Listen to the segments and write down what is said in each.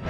Ha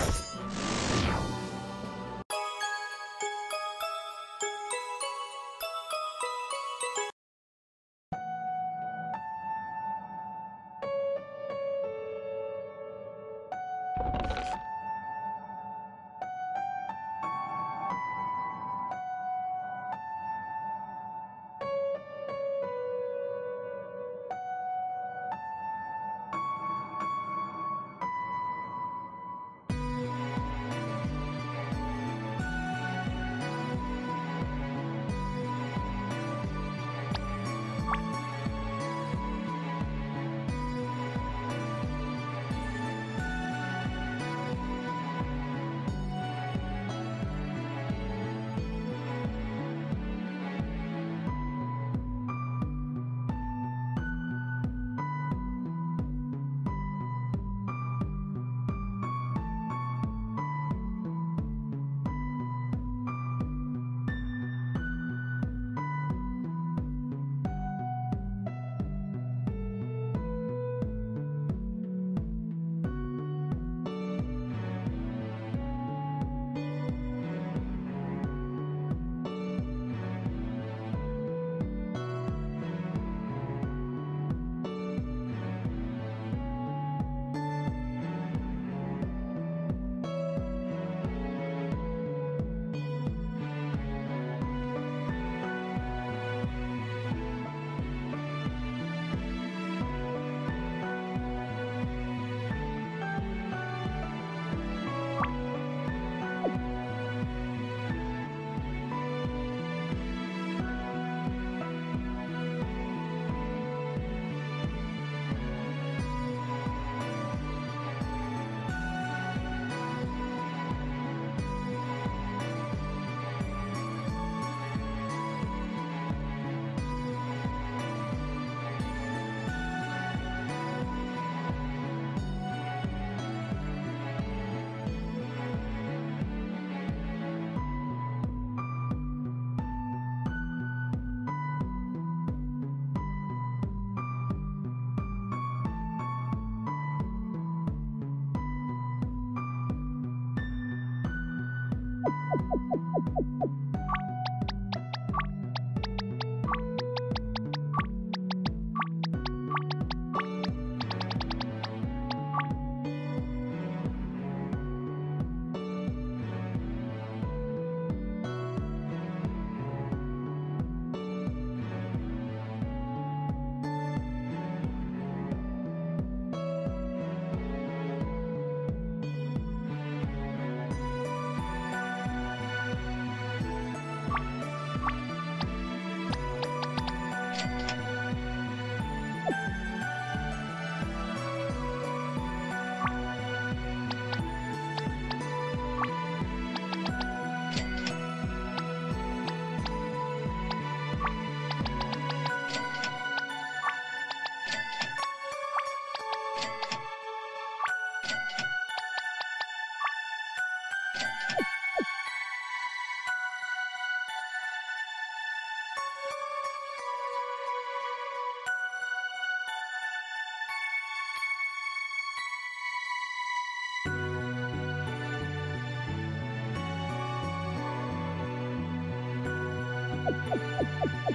ha ha ha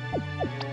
ha!